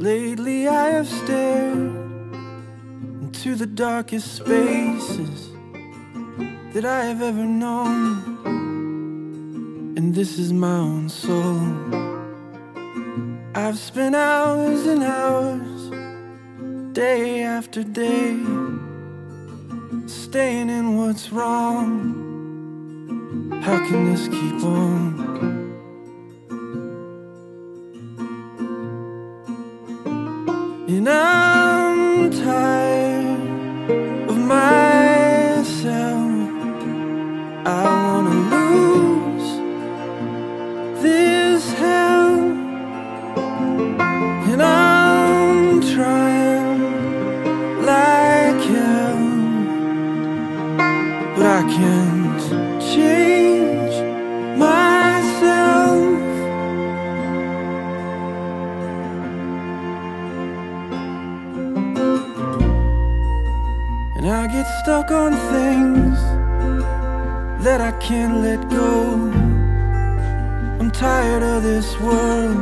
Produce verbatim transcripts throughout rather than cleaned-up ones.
Lately I have stared into the darkest spaces that I have ever known, and this is my own soul. I've spent hours and hours, day after day, staying in what's wrong. How can this keep on? And I'm tired of myself. I wanna lose this hell. And I'm trying like hell, but I can't change myself. And I get stuck on things that I can't let go. I'm tired of this world,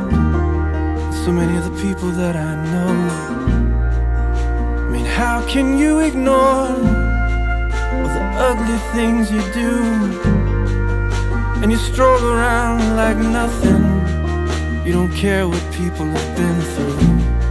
so many of the people that I know. I mean, how can you ignore all the ugly things you do? And you stroll around like nothing, you don't care what people have been through.